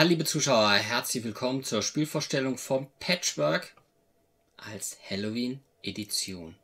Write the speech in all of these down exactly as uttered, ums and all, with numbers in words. Hallo liebe Zuschauer, herzlich willkommen zur Spielvorstellung vom Patchwork als Halloween Edition.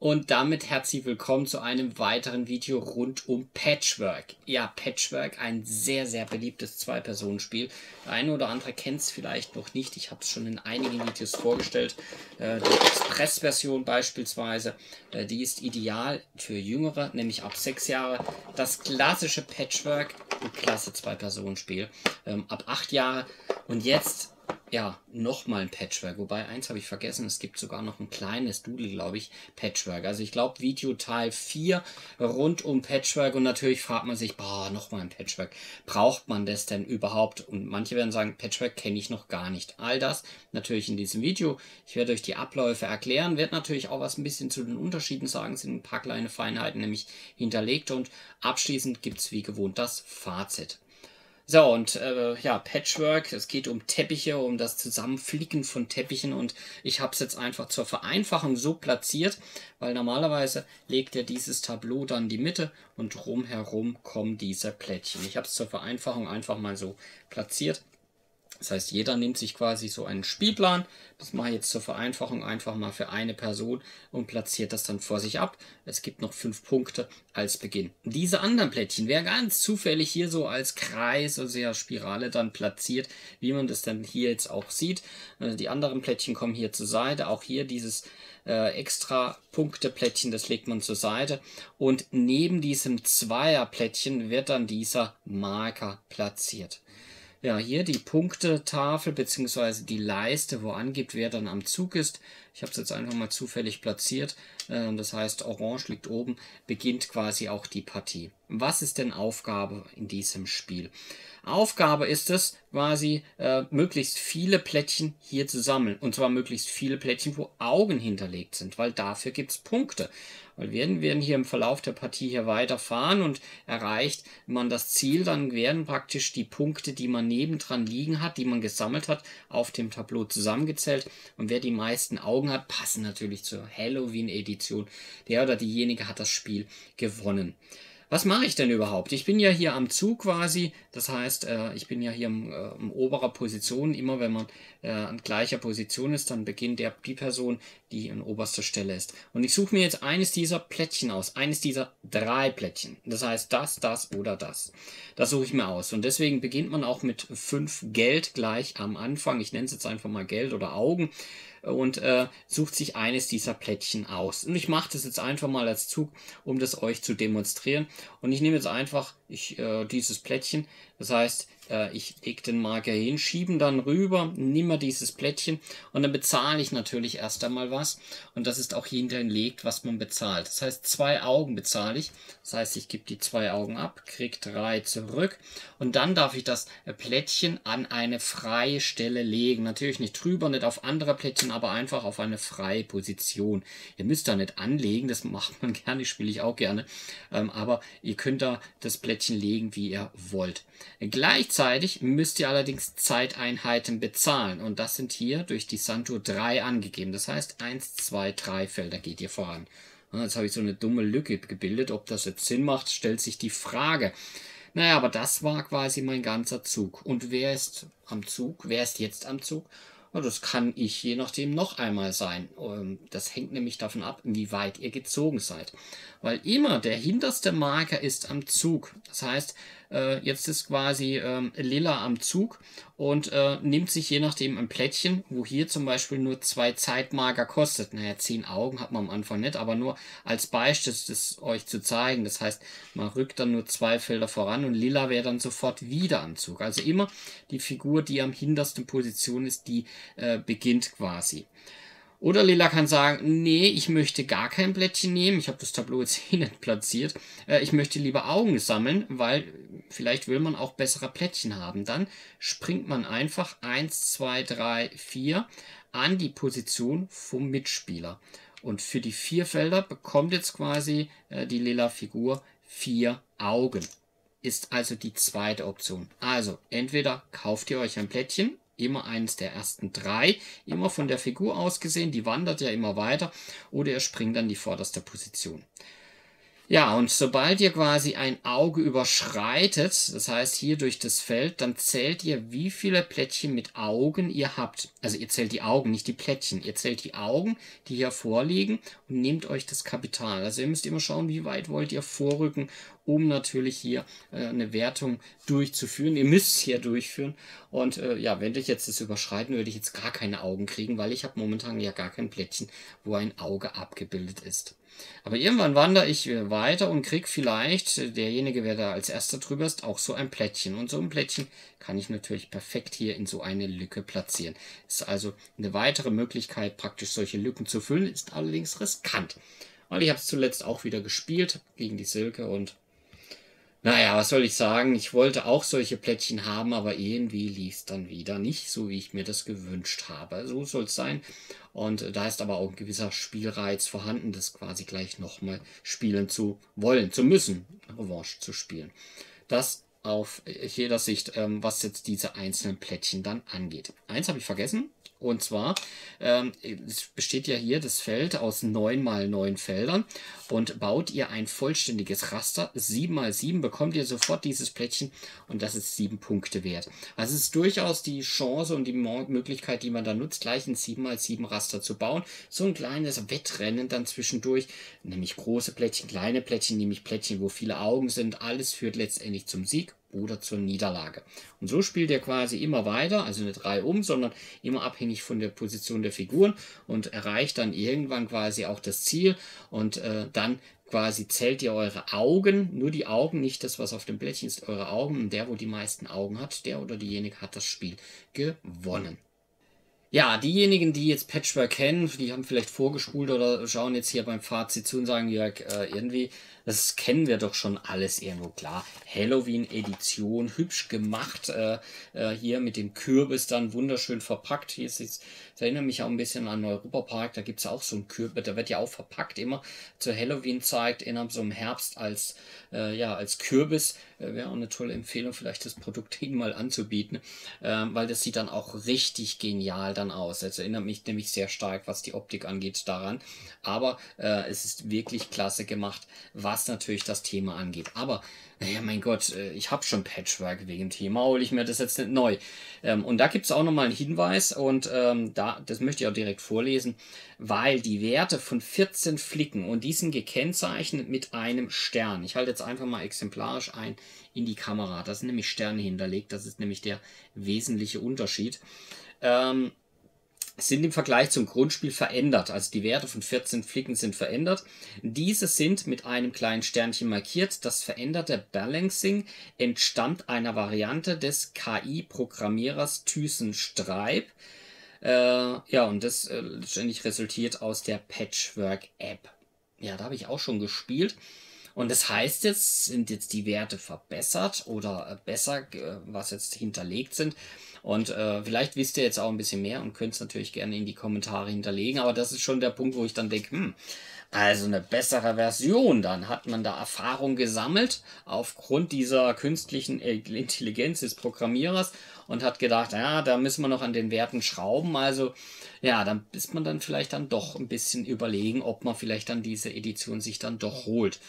Und damit herzlich willkommen zu einem weiteren Video rund um Patchwork. Ja, Patchwork, ein sehr, sehr beliebtes Zwei-Personen-Spiel. Der eine oder andere kennt es vielleicht noch nicht. Ich habe es schon in einigen Videos vorgestellt. Äh, die Express-Version beispielsweise, äh, die ist ideal für Jüngere, nämlich ab sechs Jahre. Das klassische Patchwork, ein klasse Zwei-Personen-Spiel, ähm, ab acht Jahre. Und jetzt... ja, nochmal ein Patchwork. Wobei, eins habe ich vergessen, es gibt sogar noch ein kleines Doodle, glaube ich, Patchwork. Also ich glaube, Video Teil vier rund um Patchwork. Und natürlich fragt man sich, boah, nochmal ein Patchwork. Braucht man das denn überhaupt? Und manche werden sagen, Patchwork kenne ich noch gar nicht. All das natürlich in diesem Video. Ich werde euch die Abläufe erklären, werde natürlich auch was ein bisschen zu den Unterschieden sagen. Es sind ein paar kleine Feinheiten nämlich hinterlegt. Und abschließend gibt es wie gewohnt das Fazit. So, und äh, ja, Patchwork, es geht um Teppiche, um das Zusammenflicken von Teppichen, und ich habe es jetzt einfach zur Vereinfachung so platziert, weil normalerweise legt ihr dieses Tableau dann in die Mitte und rumherum kommen diese Plättchen. Ich habe es zur Vereinfachung einfach mal so platziert. Das heißt, jeder nimmt sich quasi so einen Spielplan, das mache ich jetzt zur Vereinfachung einfach mal für eine Person und platziert das dann vor sich ab. Es gibt noch fünf Punkte als Beginn. Diese anderen Plättchen werden ganz zufällig hier so als Kreis, also als Spirale dann platziert, wie man das dann hier jetzt auch sieht. Die anderen Plättchen kommen hier zur Seite, auch hier dieses äh, extra Punkteplättchen, das legt man zur Seite. Und neben diesem Zweierplättchen wird dann dieser Marker platziert. Ja, hier die Punktetafel bzw. die Leiste, wo angibt, wer dann am Zug ist. Ich habe es jetzt einfach mal zufällig platziert. Das heißt, Orange liegt oben, beginnt quasi auch die Partie. Was ist denn Aufgabe in diesem Spiel? Aufgabe ist es, quasi äh, möglichst viele Plättchen hier zu sammeln. Und zwar möglichst viele Plättchen, wo Augen hinterlegt sind, weil dafür gibt es Punkte. Weil wir werden hier im Verlauf der Partie hier weiterfahren, und erreicht man das Ziel, dann werden praktisch die Punkte, die man nebendran liegen hat, die man gesammelt hat, auf dem Tableau zusammengezählt. Und wer die meisten Augen hat, passen natürlich zur Halloween-Edition. Der oder diejenige hat das Spiel gewonnen. Was mache ich denn überhaupt? Ich bin ja hier am Zug quasi, das heißt, äh, ich bin ja hier in äh, oberer Position. Immer wenn man äh, an gleicher Position ist, dann beginnt der, die Person, die an oberster Stelle ist. Und ich suche mir jetzt eines dieser Plättchen aus, eines dieser drei Plättchen. Das heißt, das, das oder das. Das suche ich mir aus. Und deswegen beginnt man auch mit fünf Geld gleich am Anfang. Ich nenne es jetzt einfach mal Geld oder Augen. Und äh, sucht sich eines dieser Plättchen aus. Und ich mache das jetzt einfach mal als Zug, um das euch zu demonstrieren. Und ich nehme jetzt einfach ich, äh, dieses Plättchen. Das heißt, äh, ich lege den Marker hin, schieben dann rüber, nehme dieses Plättchen. Und dann bezahle ich natürlich erst einmal was. Und das ist auch hinterlegt, was man bezahlt. Das heißt, zwei Augen bezahle ich. Das heißt, ich gebe die zwei Augen ab, kriege drei zurück. Und dann darf ich das Plättchen an eine freie Stelle legen. Natürlich nicht drüber, nicht auf andere Plättchen, aber einfach auf eine freie Position. Ihr müsst da nicht anlegen, das macht man gerne, spiele ich auch gerne, ähm, aber ihr könnt da das Plättchen legen, wie ihr wollt. Gleichzeitig müsst ihr allerdings Zeiteinheiten bezahlen, und das sind hier durch die Santuhr drei angegeben. Das heißt, eins, zwei, drei Felder geht ihr voran. Und jetzt habe ich so eine dumme Lücke gebildet. Ob das jetzt Sinn macht, stellt sich die Frage. Naja, aber das war quasi mein ganzer Zug. Und wer ist am Zug? Wer ist jetzt am Zug? Das kann ich je nachdem noch einmal sein. Das hängt nämlich davon ab, wie weit ihr gezogen seid. Weil immer der hinterste Marker ist am Zug. Das heißt, jetzt ist quasi Lilla am Zug und nimmt sich je nachdem ein Plättchen, wo hier zum Beispiel nur zwei Zeitmarker kostet. Naja, zehn Augen hat man am Anfang nicht, aber nur als Beispiel das euch zu zeigen. Das heißt, man rückt dann nur zwei Felder voran und Lilla wäre dann sofort wieder am Zug. Also immer die Figur, die am hintersten Position ist, die Äh, beginnt quasi. Oder Lila kann sagen, nee, ich möchte gar kein Plättchen nehmen. Ich habe das Tableau jetzt hier nicht platziert. Äh, ich möchte lieber Augen sammeln, weil vielleicht will man auch bessere Plättchen haben. Dann springt man einfach eins, zwei, drei, vier an die Position vom Mitspieler. Und für die vier Felder bekommt jetzt quasi äh, die Lila-Figur vier Augen. Ist also die zweite Option. Also entweder kauft ihr euch ein Plättchen immer eines der ersten drei, immer von der Figur aus gesehen, die wandert ja immer weiter, oder ihr springt dann die vorderste Position. Ja, und sobald ihr quasi ein Auge überschreitet, das heißt hier durch das Feld, dann zählt ihr, wie viele Plättchen mit Augen ihr habt. Also ihr zählt die Augen, nicht die Plättchen. Ihr zählt die Augen, die hier vorliegen, und nehmt euch das Kapital. Also ihr müsst immer schauen, wie weit wollt ihr vorrücken, um natürlich hier äh, eine Wertung durchzuführen. Ihr müsst es hier durchführen. Und äh, ja, wenn ich jetzt das überschreiten, würde ich jetzt gar keine Augen kriegen, weil ich habe momentan ja gar kein Plättchen, wo ein Auge abgebildet ist. Aber irgendwann wandere ich weiter und kriege vielleicht, derjenige, wer da als erster drüber ist, auch so ein Plättchen. Und so ein Plättchen kann ich natürlich perfekt hier in so eine Lücke platzieren. Ist also eine weitere Möglichkeit, praktisch solche Lücken zu füllen, ist allerdings riskant. Weil ich habe es zuletzt auch wieder gespielt gegen die Silke und naja, was soll ich sagen? Ich wollte auch solche Plättchen haben, aber irgendwie lief es dann wieder nicht so, wie ich mir das gewünscht habe. So soll es sein. Und da ist aber auch ein gewisser Spielreiz vorhanden, das quasi gleich nochmal spielen zu wollen, zu müssen, Revanche zu spielen. Das auf jeder Sicht, was jetzt diese einzelnen Plättchen dann angeht. Eins habe ich vergessen. Und zwar, ähm, es besteht ja hier das Feld aus neun mal neun Feldern, und baut ihr ein vollständiges Raster, sieben mal sieben, bekommt ihr sofort dieses Plättchen, und das ist sieben Punkte wert. Also es ist durchaus die Chance und die Möglichkeit, die man da nutzt, gleich ein sieben mal sieben Raster zu bauen. So ein kleines Wettrennen dann zwischendurch, nämlich große Plättchen, kleine Plättchen, nämlich Plättchen, wo viele Augen sind, alles führt letztendlich zum Sieg oder zur Niederlage. Und so spielt ihr quasi immer weiter, also nicht reihum, sondern immer abhängig von der Position der Figuren, und erreicht dann irgendwann quasi auch das Ziel, und äh, dann quasi zählt ihr eure Augen, nur die Augen, nicht das, was auf dem Blättchen ist, eure Augen, und der, wo die meisten Augen hat, der oder diejenige hat das Spiel gewonnen. Ja, diejenigen, die jetzt Patchwork kennen, die haben vielleicht vorgespult oder schauen jetzt hier beim Fazit zu und sagen, Jörg, äh, irgendwie, das kennen wir doch schon alles irgendwo, klar. Halloween-Edition, hübsch gemacht, äh, äh, hier mit dem Kürbis dann wunderschön verpackt. Hier ist, ich erinnere mich auch ein bisschen an Europapark, da gibt es auch so einen Kürbis, der wird ja auch verpackt immer zur Halloween-Zeit, innerhalb so im Herbst als, äh, ja, als Kürbis. Äh, wäre auch eine tolle Empfehlung, vielleicht das Produkt eben mal anzubieten, äh, weil das sieht dann auch richtig genial dann aus. Das erinnert mich nämlich sehr stark, was die Optik angeht, daran. Aber äh, es ist wirklich klasse gemacht, was natürlich das Thema angeht. Aber, naja, mein Gott, ich habe schon Patchwork wegen dem Thema, hole ich mir das jetzt nicht neu. Ähm, und da gibt es auch nochmal einen Hinweis, und ähm, da, das möchte ich auch direkt vorlesen, weil die Werte von vierzehn Flicken, und die sind gekennzeichnet mit einem Stern. Ich halte jetzt einfach mal exemplarisch ein in die Kamera. Da sind nämlich Sterne hinterlegt, das ist nämlich der wesentliche Unterschied. Ähm, sind im Vergleich zum Grundspiel verändert. Also die Werte von vierzehn Flicken sind verändert. Diese sind mit einem kleinen Sternchen markiert. Das veränderte Balancing entstammt einer Variante des K I-Programmierers Thyssen-Streib. Äh, ja, und das äh, letztendlich resultiert aus der Patchwork-App. Ja, da habe ich auch schon gespielt. Und das heißt jetzt, sind jetzt die Werte verbessert oder besser, was jetzt hinterlegt sind. Und äh, vielleicht wisst ihr jetzt auch ein bisschen mehr und könnt es natürlich gerne in die Kommentare hinterlegen. Aber das ist schon der Punkt, wo ich dann denke, hm, also eine bessere Version. Dann hat man da Erfahrung gesammelt aufgrund dieser künstlichen Intelligenz des Programmierers und hat gedacht, ja, da müssen wir noch an den Werten schrauben. Also ja, dann ist man dann vielleicht dann doch ein bisschen überlegen, ob man vielleicht dann diese Edition sich dann doch holt.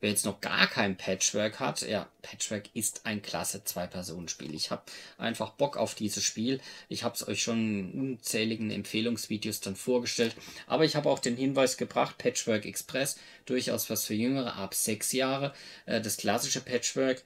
Wer jetzt noch gar kein Patchwork hat, ja, Patchwork ist ein klasse Zwei-Personen-Spiel. Ich habe einfach Bock auf dieses Spiel. Ich habe es euch schon in unzähligen Empfehlungsvideos dann vorgestellt. Aber ich habe auch den Hinweis gebracht, Patchwork Express, durchaus was für Jüngere ab sechs Jahre. Das klassische Patchwork,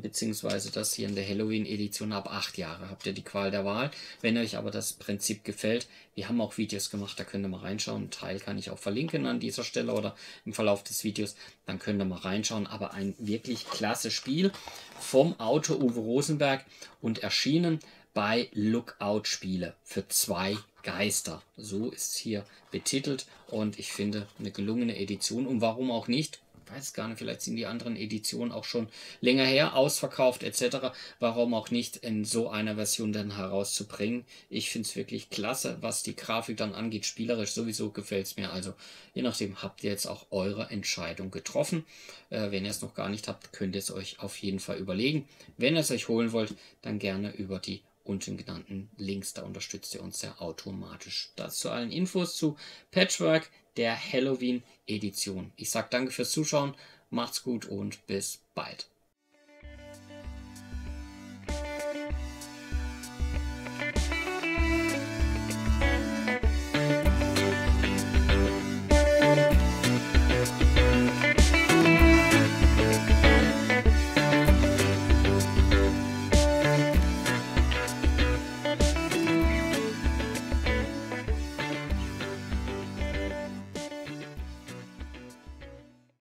beziehungsweise das hier in der Halloween-Edition ab acht Jahre. Habt ihr die Qual der Wahl. Wenn euch aber das Prinzip gefällt, wir haben auch Videos gemacht, da könnt ihr mal reinschauen. Einen Teil kann ich auch verlinken an dieser Stelle oder im Verlauf des Videos. Dann könnt ihr mal reinschauen, aber ein wirklich klasse Spiel vom Autor Uwe Rosenberg und erschienen bei Lookout Spiele für zwei Geister. So ist hier betitelt, und ich finde eine gelungene Edition, und warum auch nicht, weiß gar nicht, vielleicht sind die anderen Editionen auch schon länger her, ausverkauft et cetera. Warum auch nicht in so einer Version dann herauszubringen? Ich finde es wirklich klasse, was die Grafik dann angeht. Spielerisch sowieso gefällt es mir. Also je nachdem habt ihr jetzt auch eure Entscheidung getroffen. Äh, wenn ihr es noch gar nicht habt, könnt ihr es euch auf jeden Fall überlegen. Wenn ihr es euch holen wollt, dann gerne über die und den genannten Links. Da unterstützt ihr uns ja automatisch. Das zu allen Infos zu Patchwork, der Halloween-Edition. Ich sage danke fürs Zuschauen, macht's gut und bis bald.